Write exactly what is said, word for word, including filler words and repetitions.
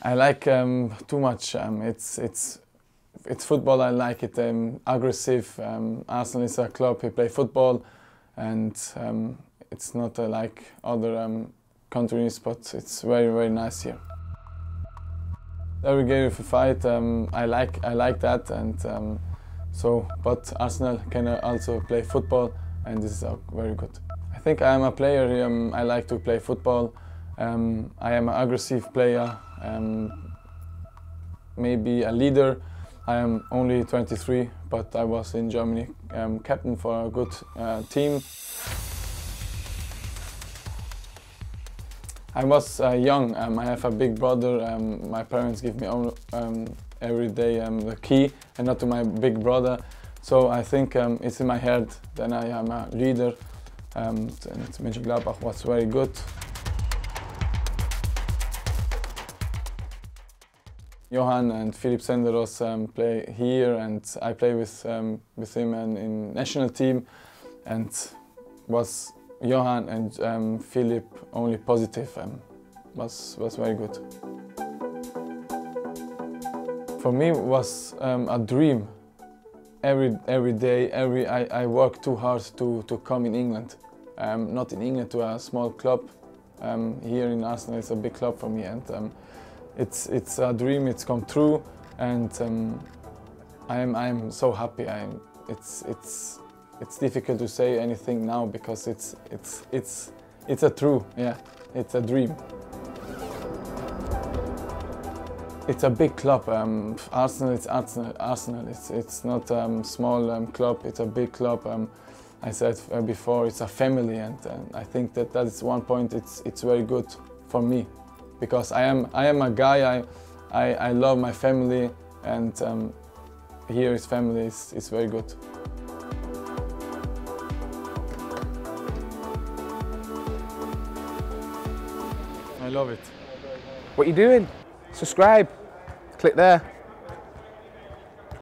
I like um, too much. Um, it's it's it's football. I like it. Um, aggressive. Um, Arsenal is a club. We play football, and um, it's not uh, like other um, countries. But it's very very nice here. Every game we fight. Um, I like I like that, and um, so. But Arsenal can also play football, and this is very good. I think I am a player. Um, I like to play football. Um, I am an aggressive player. Um, maybe a leader. I am only twenty-three, but I was in Germany um, captain for a good uh, team. I was uh, young. Um, I have a big brother. Um, my parents give me all, um, every day um, the key, and not to my big brother. So I think um, it's in my head. Then I am a leader. Um, and Mönchengladbach was very good. Johan and Philippe Senderos um, play here, and I play with um, with him and in national team. And was Johan and um, Philippe only positive? Um, was was very good. For me, was um, a dream. Every every day, every I I work too hard to to come in England. Um, not in England to a small club. Um, here in Arsenal, it's a big club for me, and. Um, It's, it's a dream, it's come true, and um, I'm, I'm so happy. I'm, it's, it's, it's difficult to say anything now because it's, it's, it's, it's a true, yeah, it's a dream. It's a big club. Um, Arsenal, it's Arsenal. Arsenal. It's, it's not a um, small um, club, it's a big club. Um, I said before, it's a family, and, and I think that that is one point, it's, it's very good for me. Because I am, I am a guy, I, I, I love my family, and um, here is family, is, is very good. I love it. What are you doing? Subscribe, click there.